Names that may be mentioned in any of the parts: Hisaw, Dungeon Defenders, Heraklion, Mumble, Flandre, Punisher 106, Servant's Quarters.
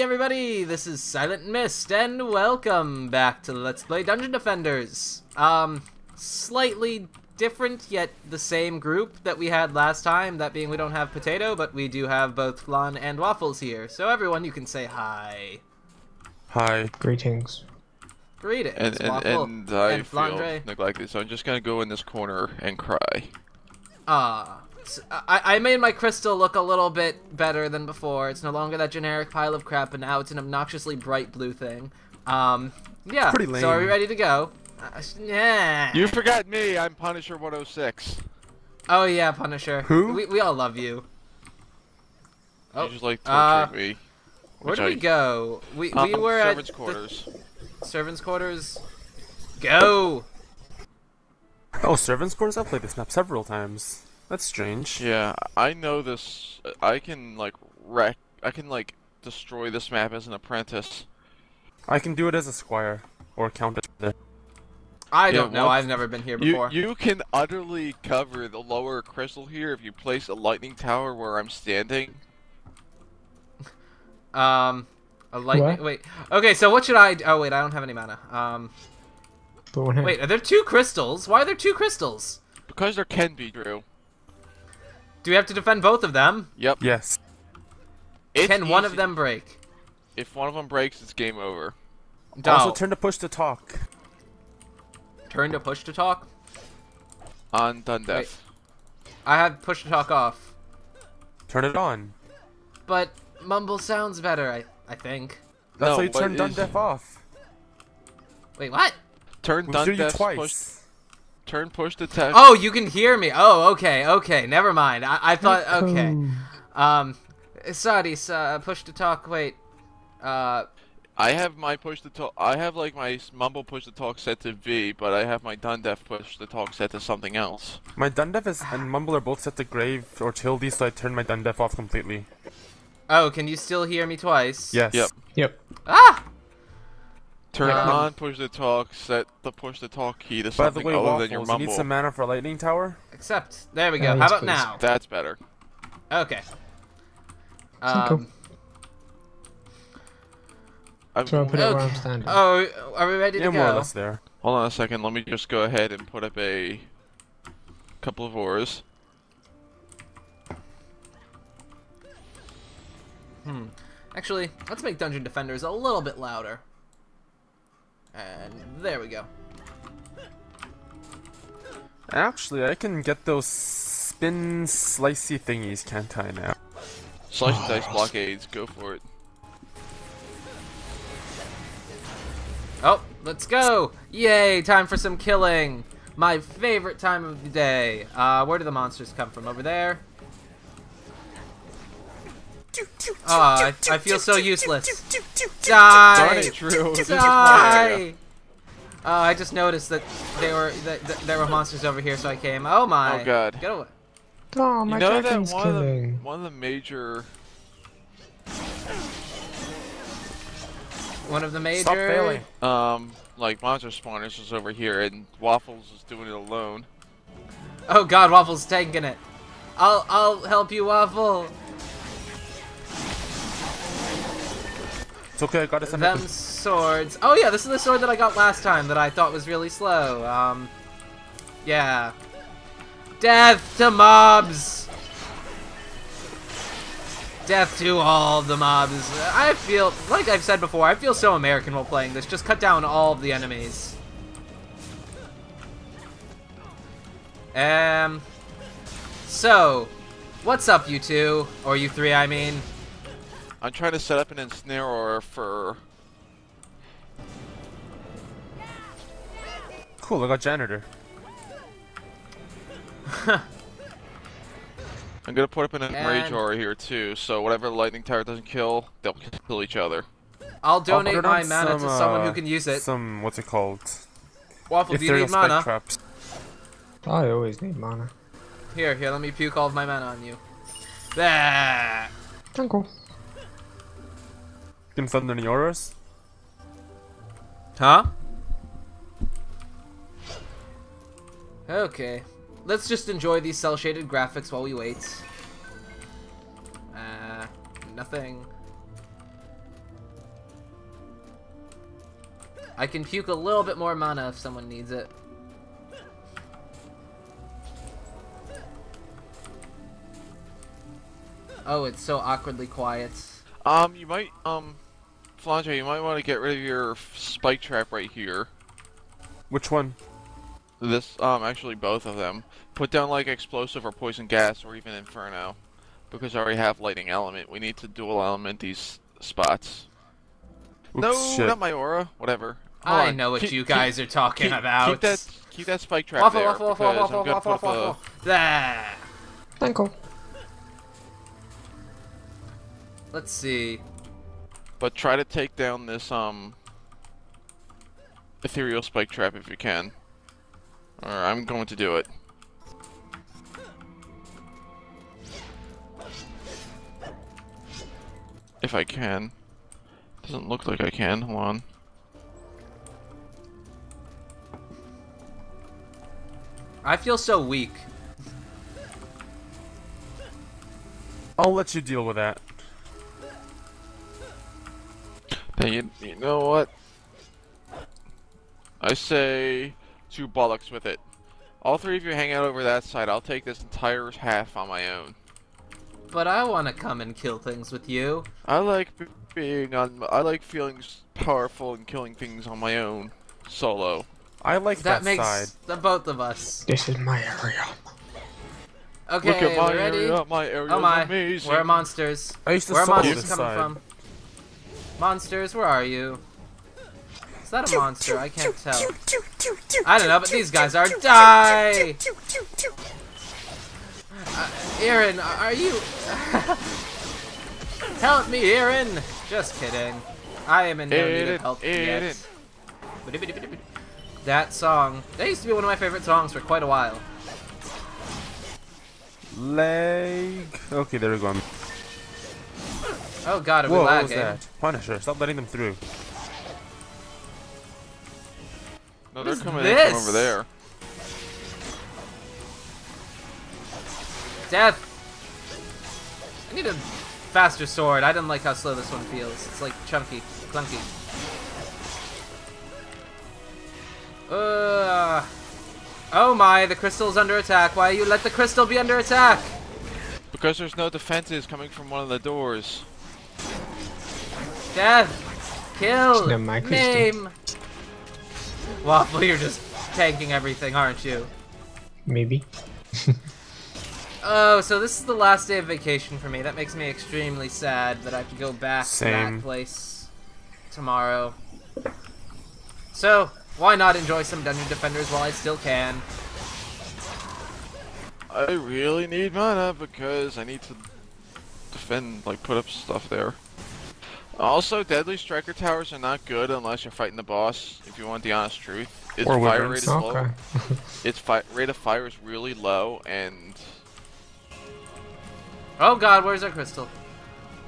Hey everybody, this is Silent Mist, and welcome back to Let's Play Dungeon Defenders. Slightly different, yet the same group that we had last time, that being we don't have Potato, but we do have both Flan and Waffles here. So everyone, you can say hi. Hi. Greetings. Greetings, Waffle. And I feel neglected, so I'm just gonna go in this corner and cry. Ah. I made my crystal look a little bit better than before. It's no longer that generic pile of crap, and now it's an obnoxiously bright blue thing. Yeah, pretty lame. So are we ready to go? Yeah. You forgot me. I'm Punisher 106. Oh, yeah, Punisher. Who? We all love you. Oh, you just like torturing me. Where did we go? We were at... Servant's Quarters. Servant's Quarters. Go! Oh, Servant's Quarters? I've played this map several times. That's strange. Yeah, I know this. I can like wreck. I can like destroy this map as an apprentice. I can do it as a squire or count it. I don't know. I've never been here before. You can utterly cover the lower crystal here if you place a lightning tower where I'm standing. A lightning. What? Wait. Okay, so what should I? Oh wait, I don't have any mana. Wait, are there two crystals? Why are there two crystals? Because there can be, Drew. Do we have to defend both of them? Yep. Yes. Can one of them break? If one of them breaks, it's game over. No. Also, turn to push to talk. Turn to push to talk? On Dundeath. I have push to talk off. Turn it on. But mumble sounds better, I think. That's how you turn Dundeath off. Wait, what? Turn Dundeath twice. Turn push to text. Oh, you can hear me. Oh, okay. Never mind. I thought okay. Sorry, push to talk. Wait. I have my push to talk. I have like my mumble push to talk set to V, but I have my Dundeath push to talk set to something else. My Dundeath and mumble are both set to grave or tilde, so I turn my Dundeath off completely. Oh, can you still hear me twice? Yes. Yep. Ah. Turn on push to talk, set the push to talk key to something other Waffles, than your mumble. You need some mana for a lightning tower? Except, there we go. How about now? That's better. Okay. So put it where I'm standing. Oh, are we ready to go? More or less there. Hold on a second. Let me just go ahead and put up a couple of ores. Actually, let's make Dungeon Defenders a little bit louder. And there we go. Actually, I can get those spin slicey thingies, can't I now? Slice and dice blockades, go for it. Oh, let's go! Yay, time for some killing! My favorite time of the day. Where do the monsters come from? Over there? Aw, I feel so useless. Die! Die! I just noticed that there were monsters over here, so I came. Oh my! Oh god! Get away! Oh, my dragon's killing. One of the major. Stop failing. Like monster spawners is over here, and Waffles is doing it alone. Oh god, Waffles tanking it. I'll help you, Waffle. Okay, I got them swords. Oh yeah, this is the sword that I got last time that I thought was really slow. Yeah. Death to mobs. Death to all the mobs. I feel like I've said before. I feel so American while playing this. Just cut down all of the enemies. So, what's up, you two, or you three? I mean. I'm trying to set up an ensnarer for... Cool, I got janitor. I'm gonna put up an enrage aura here too, so whatever lightning tower doesn't kill, they'll kill each other. I'll donate my mana to someone who can use it. What's it called? Waffle, do you need mana? Traps. I always need mana. Here, let me puke all of my mana on you. There! Thank you. Can thunder any auras? Huh? Okay. Let's just enjoy these cel-shaded graphics while we wait. Nothing. I can puke a little bit more mana if someone needs it. Oh, it's so awkwardly quiet. You might, Flange, you might want to get rid of your spike trap right here. Which one? This, actually both of them. Put down, like, explosive or poison gas or even inferno. Because I already have lightning element. We need to dual element these spots. Oops, no, shit. Not my aura. Whatever. I know what you guys are talking about. Keep that spike trap waffle, there. Waffle. Let's see. But try to take down this, ethereal spike trap if you can. Or I'm going to do it. If I can. Doesn't look like I can. Hold on. I feel so weak. I'll let you deal with that. You know what? I say two bullocks with it. All three of you hang out over that side. I'll take this entire half on my own. But I want to come and kill things with you. I like being on. I like feeling powerful and killing things on my own, solo. I like that side. That makes the both of us. This is my area. Okay, look at my ready? Area. My area is amazing. Where are monsters? I used to where are monsters coming side. From? Monsters, where are you? Is that a monster? I can't tell. I don't know, but these guys are die. Aaron, are you? Help me, Aaron! Just kidding. I am in no need of help yet. That song. That used to be one of my favorite songs for quite a while. Leg. Okay, there we go. Oh god, are we lagging? What was that? Punisher, stop letting them through. No, they're coming in from over there. Death! I need a faster sword. I didn't like how slow this one feels. It's like chunky, clunky. Oh my, the crystal's under attack. Why you let the crystal be under attack? Because there's no defenses coming from one of the doors. Death! Kill! Name! Waffle, you're just tanking everything, aren't you? Maybe. Oh, so this is the last day of vacation for me. That makes me extremely sad that I have to go back to that place tomorrow. So, why not enjoy some Dungeon Defenders while I still can? I really need mana because I need to defend, like, put up stuff there. Also, deadly striker towers are not good unless you're fighting the boss. If you want the honest truth, its fire rate is low. Its rate of fire is really low, and oh god, where's our crystal?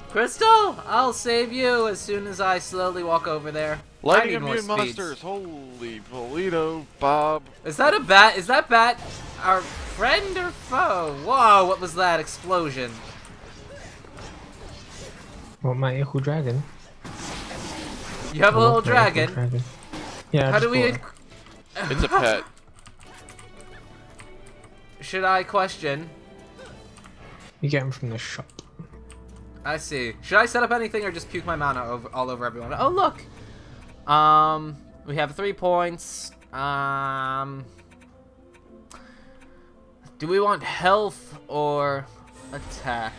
Crystal, I'll save you as soon as I slowly walk over there. Lighting immune monsters, holy Polito, Bob. Is that a bat? Is that bat our friend or foe? Whoa! What was that explosion? Well, my Ihu dragon. You have a little dragon? Yeah. How do we? It's a pet. Should I question? You get him from the shop. I see. Should I set up anything or just puke my mana all over everyone? Oh look. We have 3 points. Do we want health or attack?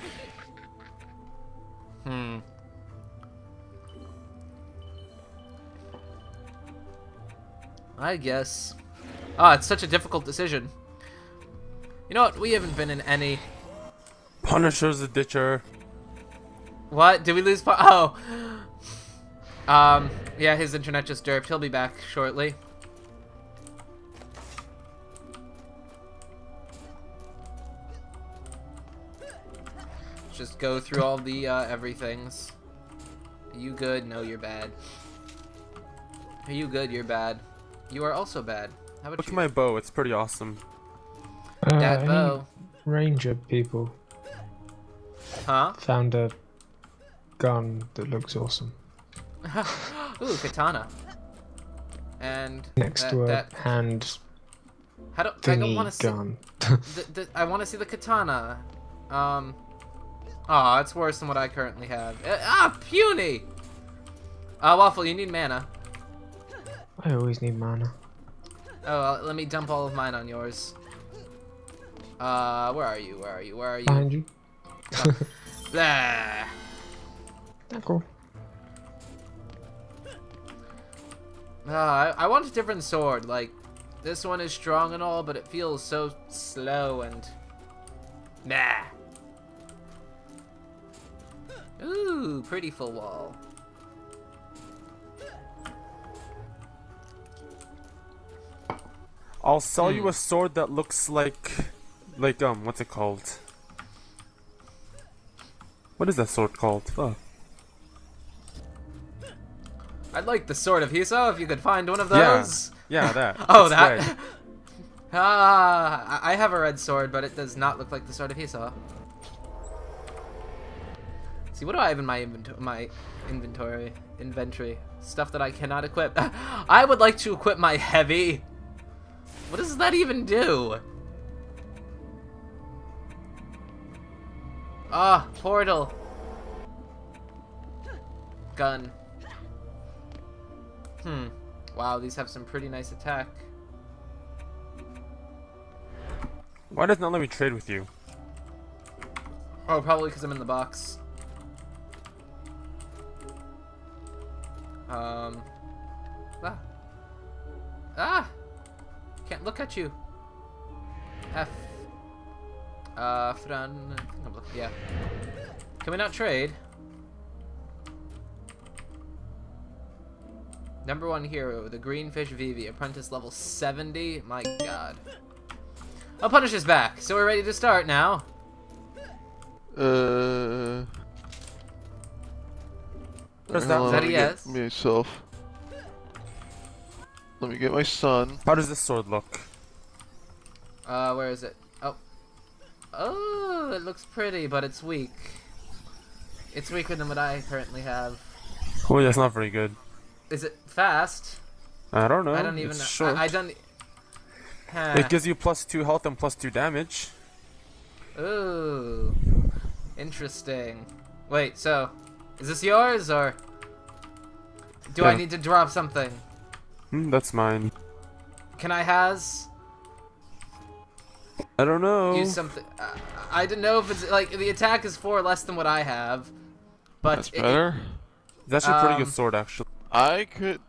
I guess. Ah, it's such a difficult decision. You know what? We haven't been in any. Punisher's a ditcher. What? Did we lose? Yeah, his internet just derped. He'll be back shortly. Just go through all the everythings. You good? No, you're bad. Are you good? You're bad. You are also bad. How about look at my bow. It's pretty awesome. That bow. Ranger people. Huh? Found a gun that looks awesome. Ooh, katana. and next to her hand. I don't want to see. I want to see the katana. Ah, it's worse than what I currently have. Puny. Waffle, you need mana. I always need mana. Oh, well, let me dump all of mine on yours. Where are you? Where are you? Where are you? Behind you. Oh. Blah. That's cool. I want a different sword. Like, this one is strong and all, but it feels so slow and... Nah. Ooh, pretty full wall. I'll sell you a sword that looks like, what's it called? What is that sword called? Fuck. I'd like the sword of Hisaw if you could find one of those. Yeah, that. Oh, that's that. Ah, I have a red sword, but it does not look like the sword of Hisaw. See, what do I have in my inventory? Stuff that I cannot equip. I would like to equip my heavy. What does that even do? Ah, portal. Gun. Hmm. Wow, these have some pretty nice attack. Why does it not let me trade with you? Oh, probably because I'm in the box. Can't look at you. F. Fran. Yeah. Can we not trade? Number one hero, the Greenfish Vivi, apprentice level 70. My god. Oh, Punisher's back, so we're ready to start now. Is that a yes? Let me get my son. How does this sword look? Where is it? Oh. Oh, it looks pretty, but it's weak. It's weaker than what I currently have. Oh, that's not very good. Is it fast? I don't know. I don't even know. Short. I don't... Huh. It gives you +2 health and +2 damage. Ooh. Interesting. Wait, so... Is this yours, or... Do I need to drop something? That's mine. Can I has? I don't know. Use something. I don't know if it's... Like, the attack is 4 less than what I have. But that's better? That's a pretty good sword, actually. I could,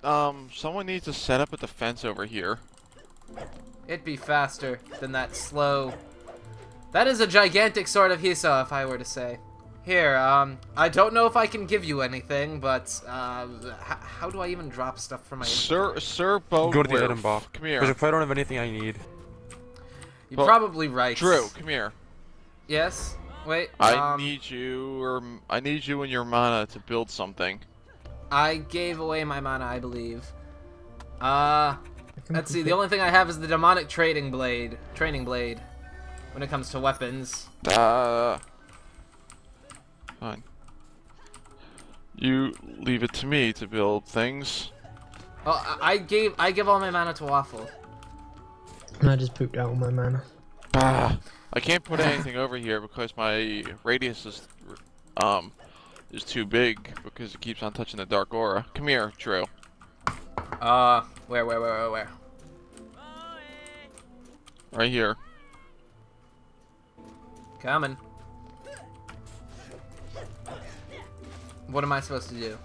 someone needs to set up a defense over here. It'd be faster than that slow... That is a gigantic sword of Hisaw, if I were to say. Here, I don't know if I can give you anything, but, how do I even drop stuff from my... Sir Bo... Go to the item box. Come here. Because if I don't have anything I need... You're probably right. Drew, come here. Yes? Wait, I need you and your mana to build something. I gave away my mana, I believe. Let's see. The only thing I have is the demonic training blade. When it comes to weapons. Fine. You leave it to me to build things. Oh, I give all my mana to Waffle. I just pooped out all my mana. I can't put anything over here because my radius is too big because it keeps on touching the dark aura. Come here, Drew. Where? Right here. Coming. What am I supposed to do?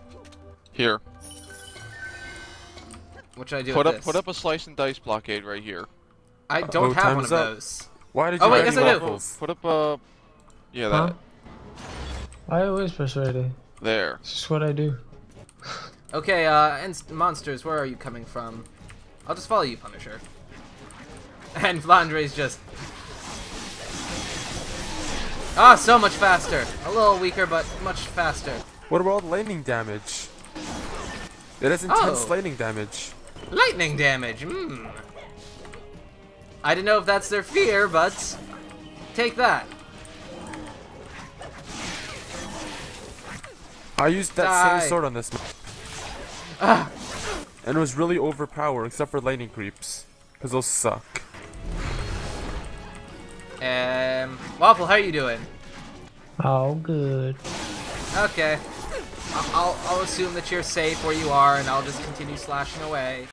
Here. What should I do? Put up a slice and dice blockade right here. I don't have one of those. Why did you? Oh wait, yes I do. Put up a. Yeah, that. Huh? I always press ready. There. It's just what I do. Okay, and monsters, where are you coming from? I'll just follow you, Punisher. And Flandre's just... Ah, so much faster. A little weaker, but much faster. What about lightning damage? It has intense lightning damage. Lightning damage, I don't know if that's their fear, but... Take that. I used that same sword on this map. And it was really overpowered, except for lightning creeps, because those suck. Waffle, how are you doing? Oh, good. Okay. I'll assume that you're safe where you are, and I'll just continue slashing away.